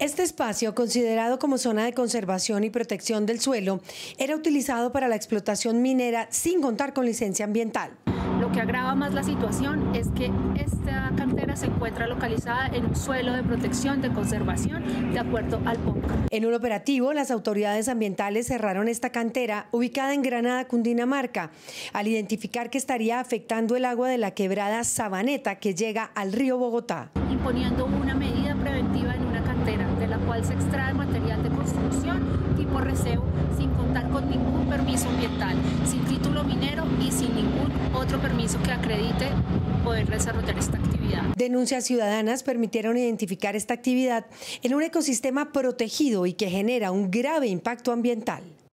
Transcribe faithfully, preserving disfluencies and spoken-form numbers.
Este espacio, considerado como zona de conservación y protección del suelo, era utilizado para la explotación minera sin contar con licencia ambiental. Lo que agrava más la situación es que esta cantera se encuentra localizada en un suelo de protección, de conservación, de acuerdo al POMCA. En un operativo, las autoridades ambientales cerraron esta cantera, ubicada en Granada, Cundinamarca, al identificar que estaría afectando el agua de la quebrada Sabaneta que llega al río Bogotá. Imponiendo una medida preventiva en una cantera, de la cual se extrae material de construcción tipo recebo, sin contar con ningún permiso ambiental, sin título minero y sin ningún otro permiso que acredite poder desarrollar esta actividad. Denuncias ciudadanas permitieron identificar esta actividad en un ecosistema protegido y que genera un grave impacto ambiental.